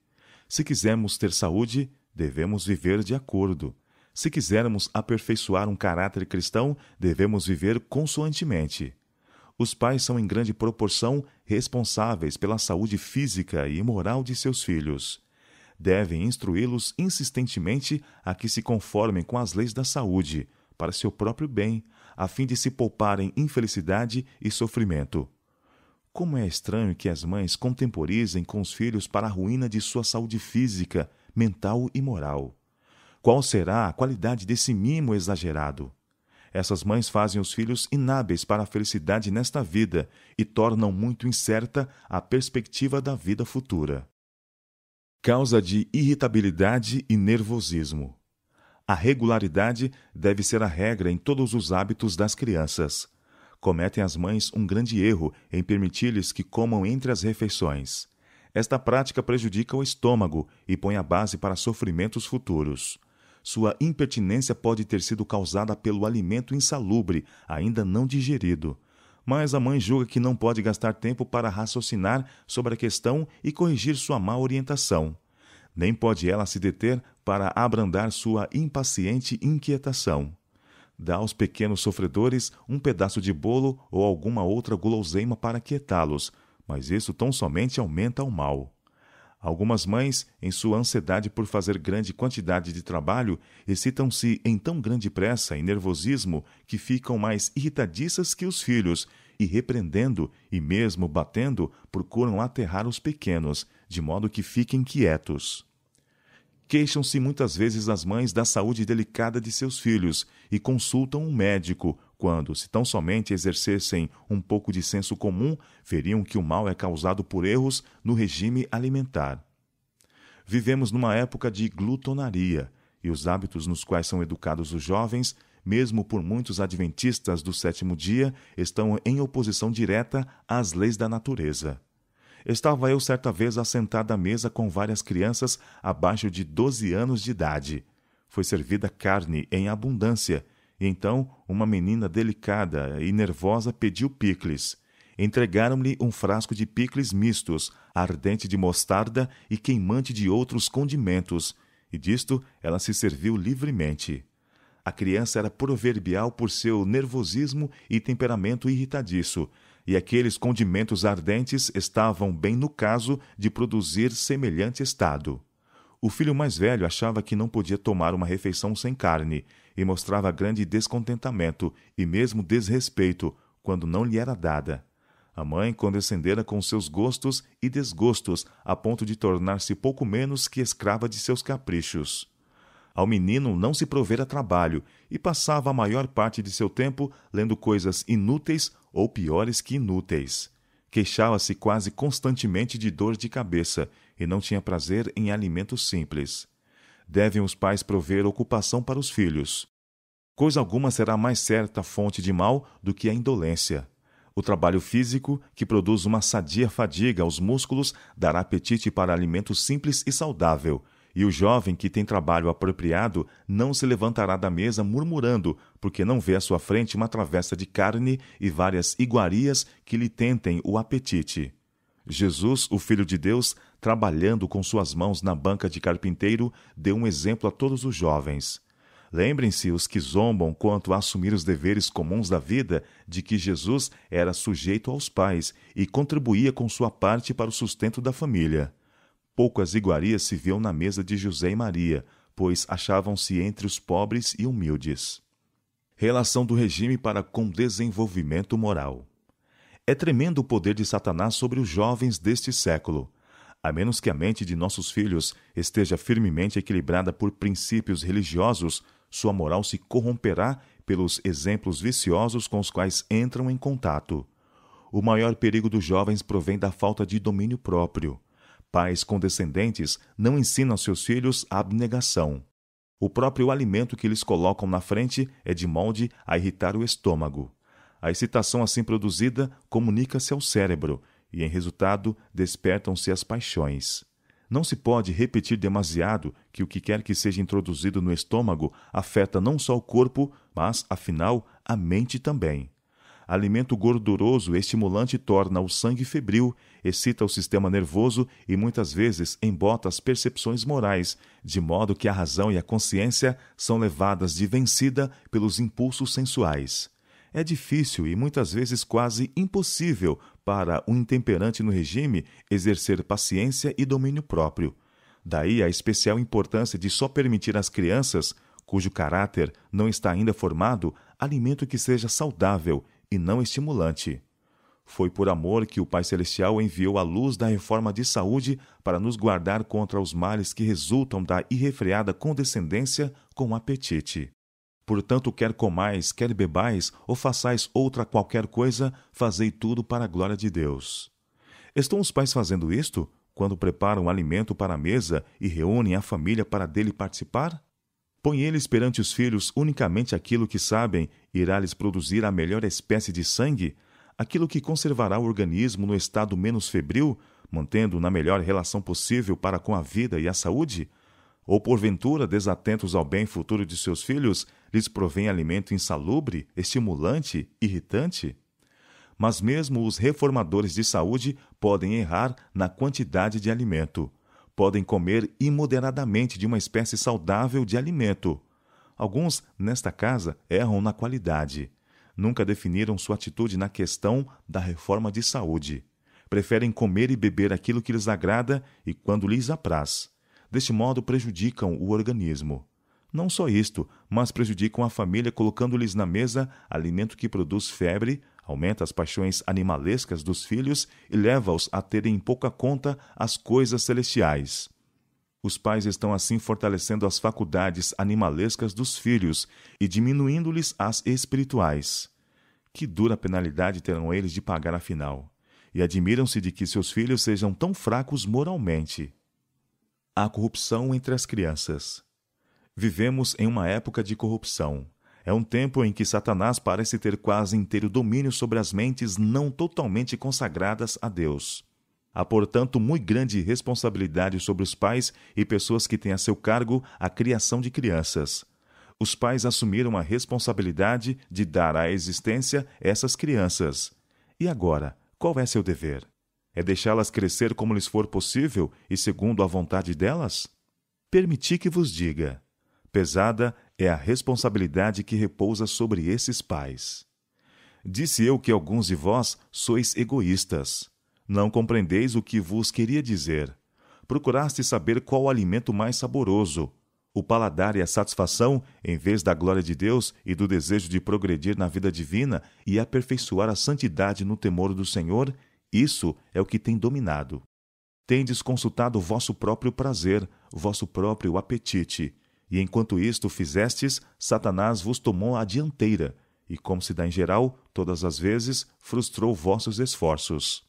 Se quisermos ter saúde, devemos viver de acordo. Se quisermos aperfeiçoar um caráter cristão, devemos viver consoantemente. Os pais são em grande proporção responsáveis pela saúde física e moral de seus filhos. Devem instruí-los insistentemente a que se conformem com as leis da saúde, para seu próprio bem, a fim de se pouparem infelicidade e sofrimento. Como é estranho que as mães contemporizem com os filhos para a ruína de sua saúde física, mental e moral. Qual será a qualidade desse mimo exagerado? Essas mães fazem os filhos inábeis para a felicidade nesta vida e tornam muito incerta a perspectiva da vida futura. Causa de irritabilidade e nervosismo. A regularidade deve ser a regra em todos os hábitos das crianças. Cometem as mães um grande erro em permitir-lhes que comam entre as refeições. Esta prática prejudica o estômago e põe a base para sofrimentos futuros. Sua impertinência pode ter sido causada pelo alimento insalubre, ainda não digerido. Mas a mãe julga que não pode gastar tempo para raciocinar sobre a questão e corrigir sua má orientação. Nem pode ela se deter para abrandar sua impaciente inquietação. Dá aos pequenos sofredores um pedaço de bolo ou alguma outra guloseima para aquietá-los, mas isso tão somente aumenta o mal. Algumas mães, em sua ansiedade por fazer grande quantidade de trabalho, excitam-se em tão grande pressa e nervosismo que ficam mais irritadiças que os filhos e repreendendo e mesmo batendo, procuram aterrar os pequenos, de modo que fiquem quietos. Queixam-se muitas vezes as mães da saúde delicada de seus filhos e consultam um médico, quando, se tão somente exercessem um pouco de senso comum, veriam que o mal é causado por erros no regime alimentar. Vivemos numa época de glutonaria, e os hábitos nos quais são educados os jovens, mesmo por muitos adventistas do sétimo dia, estão em oposição direta às leis da natureza. Estava eu certa vez assentado à mesa com várias crianças abaixo de doze anos de idade. Foi servida carne em abundância, e então uma menina delicada e nervosa pediu picles. Entregaram-lhe um frasco de picles mistos, ardente de mostarda e queimante de outros condimentos, e disto ela se serviu livremente. A criança era proverbial por seu nervosismo e temperamento irritadiço, e aqueles condimentos ardentes estavam bem no caso de produzir semelhante estado. O filho mais velho achava que não podia tomar uma refeição sem carne, e mostrava grande descontentamento e mesmo desrespeito quando não lhe era dada. A mãe condescendera com seus gostos e desgostos, a ponto de tornar-se pouco menos que escrava de seus caprichos. Ao menino não se provera trabalho, e passava a maior parte de seu tempo lendo coisas inúteis ou piores que inúteis. Queixava-se quase constantemente de dor de cabeça, e não tinha prazer em alimentos simples. Devem os pais prover ocupação para os filhos. Coisa alguma será mais certa fonte de mal do que a indolência. O trabalho físico, que produz uma sadia fadiga aos músculos, dará apetite para alimento simples e saudável, e o jovem que tem trabalho apropriado não se levantará da mesa murmurando, porque não vê à sua frente uma travessa de carne e várias iguarias que lhe tentem o apetite. Jesus, o Filho de Deus, trabalhando com suas mãos na banca de carpinteiro, deu um exemplo a todos os jovens. Lembrem-se os que zombam quanto a assumir os deveres comuns da vida, de que Jesus era sujeito aos pais e contribuía com sua parte para o sustento da família. Poucas iguarias se viam na mesa de José e Maria, pois achavam-se entre os pobres e humildes. Relação do regime para com desenvolvimento moral. É tremendo o poder de Satanás sobre os jovens deste século. A menos que a mente de nossos filhos esteja firmemente equilibrada por princípios religiosos, sua moral se corromperá pelos exemplos viciosos com os quais entram em contato. O maior perigo dos jovens provém da falta de domínio próprio. Pais condescendentes não ensinam seus filhos a abnegação. O próprio alimento que lhes colocam na frente é de molde a irritar o estômago. A excitação assim produzida comunica-se ao cérebro, e, em resultado, despertam-se as paixões. Não se pode repetir demasiado que o que quer que seja introduzido no estômago afeta não só o corpo, mas, afinal, a mente também. Alimento gorduroso e estimulante torna o sangue febril, excita o sistema nervoso e, muitas vezes, embota as percepções morais, de modo que a razão e a consciência são levadas de vencida pelos impulsos sensuais. É difícil e muitas vezes quase impossível para um intemperante no regime exercer paciência e domínio próprio. Daí a especial importância de só permitir às crianças, cujo caráter não está ainda formado, alimento que seja saudável e não estimulante. Foi por amor que o Pai Celestial enviou a luz da reforma de saúde para nos guardar contra os males que resultam da irrefreada condescendência com o apetite. Portanto, quer comais, quer bebais, ou façais outra qualquer coisa, fazei tudo para a glória de Deus. Estão os pais fazendo isto quando preparam alimento para a mesa e reúnem a família para dele participar? Põe eles perante os filhos unicamente aquilo que sabem irá lhes produzir a melhor espécie de sangue, aquilo que conservará o organismo no estado menos febril, mantendo-o na melhor relação possível para com a vida e a saúde? Ou, porventura, desatentos ao bem futuro de seus filhos, lhes provém alimento insalubre, estimulante, irritante? Mas mesmo os reformadores de saúde podem errar na quantidade de alimento. Podem comer imoderadamente de uma espécie saudável de alimento. Alguns, nesta casa, erram na qualidade. Nunca definiram sua atitude na questão da reforma de saúde. Preferem comer e beber aquilo que lhes agrada e quando lhes apraz. Deste modo, prejudicam o organismo. Não só isto, mas prejudicam a família colocando-lhes na mesa alimento que produz febre, aumenta as paixões animalescas dos filhos e leva-os a terem em pouca conta as coisas celestiais. Os pais estão assim fortalecendo as faculdades animalescas dos filhos e diminuindo-lhes as espirituais. Que dura penalidade terão eles de pagar afinal, e admiram-se de que seus filhos sejam tão fracos moralmente. A corrupção entre as crianças. Vivemos em uma época de corrupção. É um tempo em que Satanás parece ter quase inteiro domínio sobre as mentes não totalmente consagradas a Deus. Há, portanto, muito grande responsabilidade sobre os pais e pessoas que têm a seu cargo a criação de crianças. Os pais assumiram a responsabilidade de dar à existência essas crianças. E agora, qual é seu dever? É deixá-las crescer como lhes for possível e segundo a vontade delas? Permiti que vos diga. Pesada é a responsabilidade que repousa sobre esses pais. Disse eu que alguns de vós sois egoístas. Não compreendeis o que vos queria dizer. Procuraste saber qual o alimento mais saboroso. O paladar e a satisfação, em vez da glória de Deus e do desejo de progredir na vida divina e aperfeiçoar a santidade no temor do Senhor, isso é o que tem dominado. Tendes consultado o vosso próprio prazer, o vosso próprio apetite. E enquanto isto fizestes, Satanás vos tomou a dianteira, e como se dá em geral, todas as vezes, frustrou vossos esforços.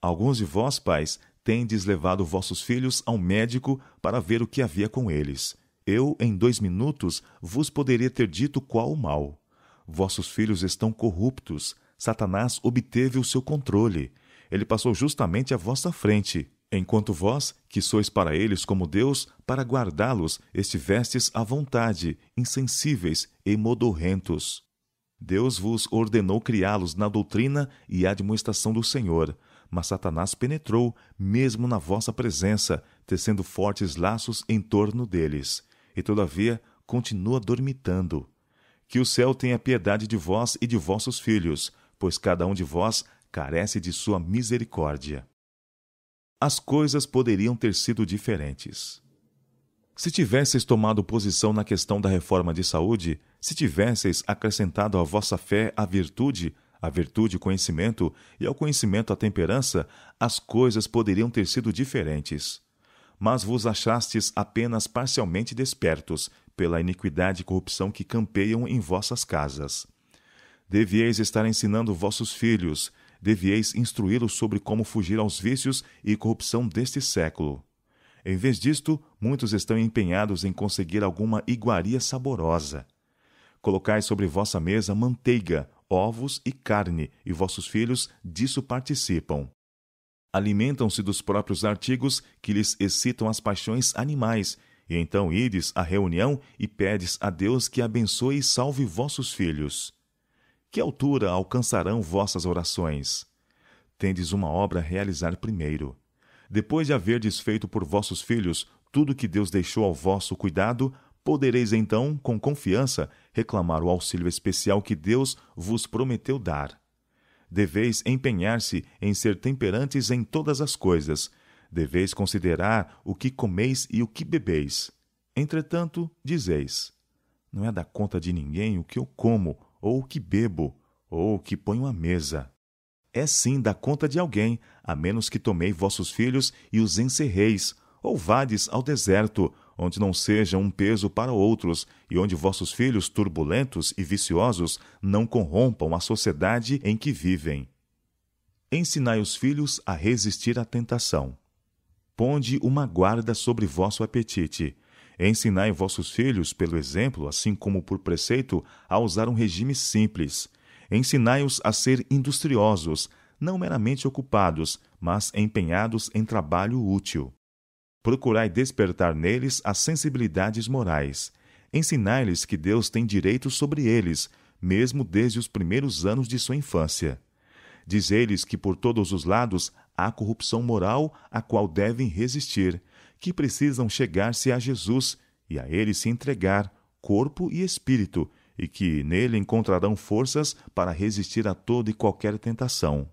Alguns de vós, pais, tendes levado vossos filhos ao médico para ver o que havia com eles. Eu, em dois minutos, vos poderia ter dito qual o mal. Vossos filhos estão corruptos. Satanás obteve o seu controle. Ele passou justamente à vossa frente, enquanto vós, que sois para eles como Deus, para guardá-los, estivestes à vontade, insensíveis e modorrentos. Deus vos ordenou criá-los na doutrina e admoestação do Senhor, mas Satanás penetrou, mesmo na vossa presença, tecendo fortes laços em torno deles, e todavia continua dormitando. Que o céu tenha piedade de vós e de vossos filhos, pois cada um de vós carece de sua misericórdia. As coisas poderiam ter sido diferentes. Se tivesseis tomado posição na questão da reforma de saúde, se tivesseis acrescentado à vossa fé a virtude, à virtude o conhecimento e ao conhecimento a temperança, as coisas poderiam ter sido diferentes. Mas vos achastes apenas parcialmente despertos pela iniquidade e corrupção que campeiam em vossas casas. Devieis estar ensinando vossos filhos, devieis instruí-los sobre como fugir aos vícios e corrupção deste século. Em vez disto, muitos estão empenhados em conseguir alguma iguaria saborosa. Colocai sobre vossa mesa manteiga, ovos e carne, e vossos filhos disso participam. Alimentam-se dos próprios artigos que lhes excitam as paixões animais, e então ides à reunião e pedes a Deus que abençoe e salve vossos filhos. Que altura alcançarão vossas orações? Tendes uma obra a realizar primeiro. Depois de haverdes feito por vossos filhos tudo que Deus deixou ao vosso cuidado, podereis então, com confiança, reclamar o auxílio especial que Deus vos prometeu dar. Deveis empenhar-se em ser temperantes em todas as coisas. Deveis considerar o que comeis e o que bebeis. Entretanto, dizeis: não é da conta de ninguém o que eu como, ou o que bebo, ou o que ponho à mesa. É sim da conta de alguém, a menos que tomei vossos filhos e os encerreis, ou vades ao deserto, onde não seja um peso para outros, e onde vossos filhos turbulentos e viciosos não corrompam a sociedade em que vivem. Ensinai os filhos a resistir à tentação. Ponde uma guarda sobre vosso apetite. Ensinai vossos filhos, pelo exemplo, assim como por preceito, a usar um regime simples. Ensinai-os a ser industriosos, não meramente ocupados, mas empenhados em trabalho útil. Procurai despertar neles as sensibilidades morais. Ensinai-lhes que Deus tem direitos sobre eles, mesmo desde os primeiros anos de sua infância. Dizei-lhes que por todos os lados há corrupção moral à qual devem resistir, que precisam chegar-se a Jesus e a ele se entregar, corpo e espírito, e que nele encontrarão forças para resistir a toda e qualquer tentação.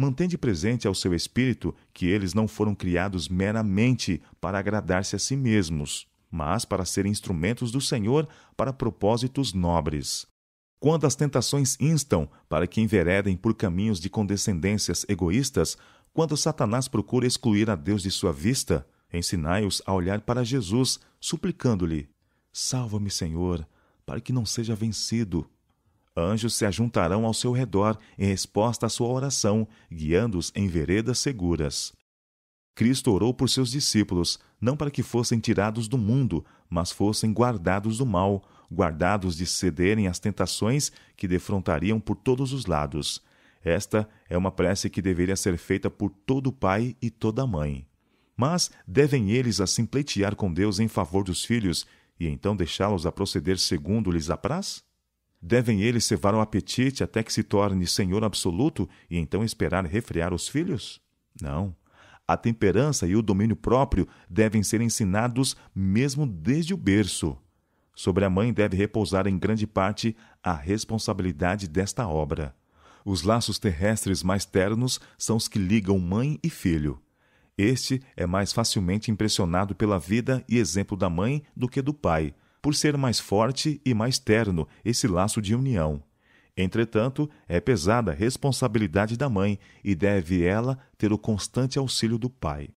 Mantende presente ao seu espírito que eles não foram criados meramente para agradar-se a si mesmos, mas para serem instrumentos do Senhor para propósitos nobres. Quando as tentações instam para que enveredem por caminhos de condescendências egoístas, quando Satanás procura excluir a Deus de sua vista, ensinai-os a olhar para Jesus, suplicando-lhe: salva-me, Senhor, para que não seja vencido. Anjos se ajuntarão ao seu redor em resposta à sua oração, guiando-os em veredas seguras. Cristo orou por seus discípulos, não para que fossem tirados do mundo, mas fossem guardados do mal, guardados de cederem às tentações que defrontariam por todos os lados. Esta é uma prece que deveria ser feita por todo pai e toda mãe. Mas devem eles assim pleitear com Deus em favor dos filhos e então deixá-los a proceder segundo lhes apraz? Devem eles cevar o apetite até que se torne Senhor absoluto e então esperar refrear os filhos? Não. A temperança e o domínio próprio devem ser ensinados mesmo desde o berço. Sobre a mãe deve repousar em grande parte a responsabilidade desta obra. Os laços terrestres mais ternos são os que ligam mãe e filho. Este é mais facilmente impressionado pela vida e exemplo da mãe do que do pai, por ser mais forte e mais terno esse laço de união. Entretanto, é pesada a responsabilidade da mãe e deve ela ter o constante auxílio do pai.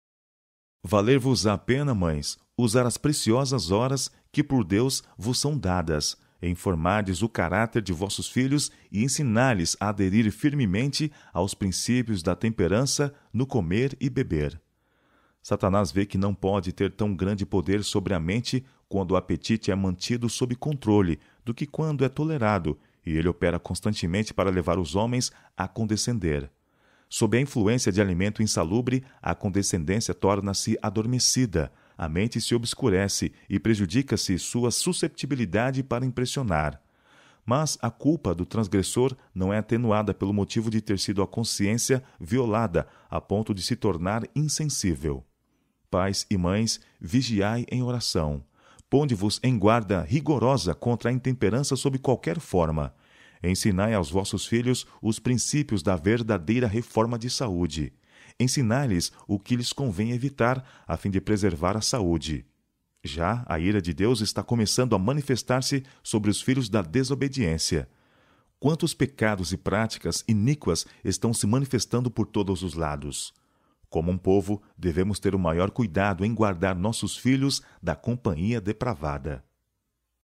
Valer-vos-á a pena, mães, usar as preciosas horas que por Deus vos são dadas, em formardes o caráter de vossos filhos e ensinar-lhes a aderir firmemente aos princípios da temperança no comer e beber. Satanás vê que não pode ter tão grande poder sobre a mente quando o apetite é mantido sob controle do que quando é tolerado, e ele opera constantemente para levar os homens a condescender. Sob a influência de alimento insalubre, a condescendência torna-se adormecida, a mente se obscurece e prejudica-se sua susceptibilidade para impressionar. Mas a culpa do transgressor não é atenuada pelo motivo de ter sido a consciência violada a ponto de se tornar insensível. Pais e mães, vigiai em oração. Ponde-vos em guarda rigorosa contra a intemperança sob qualquer forma. Ensinai aos vossos filhos os princípios da verdadeira reforma de saúde. Ensinai-lhes o que lhes convém evitar, a fim de preservar a saúde. Já a ira de Deus está começando a manifestar-se sobre os filhos da desobediência. Quantos pecados e práticas iníquas estão se manifestando por todos os lados? Como um povo, devemos ter o maior cuidado em guardar nossos filhos da companhia depravada.